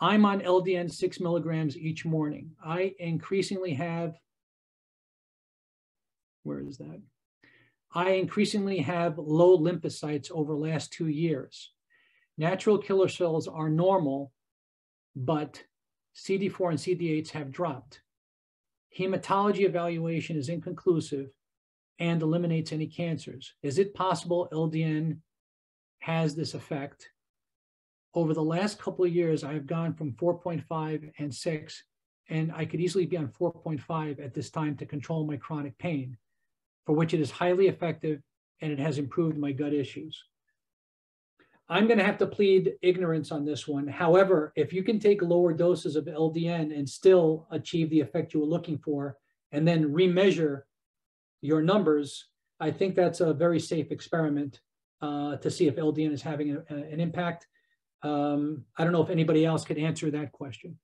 I'm on LDN 6 milligrams each morning. I increasingly have, I increasingly have low lymphocytes over the last 2 years. Natural killer cells are normal, but CD4 and CD8s have dropped. Hematology evaluation is inconclusive and eliminates any cancers. Is it possible LDN has this effect? Over the last couple of years, I have gone from 4.5 and 6, and I could easily be on 4.5 at this time to control my chronic pain, for which it is highly effective, and it has improved my gut issues. I'm going to have to plead ignorance on this one. However, if you can take lower doses of LDN and still achieve the effect you were looking for, and then remeasure your numbers, I think that's a very safe experiment to see if LDN is having an impact. I don't know if anybody else could answer that question.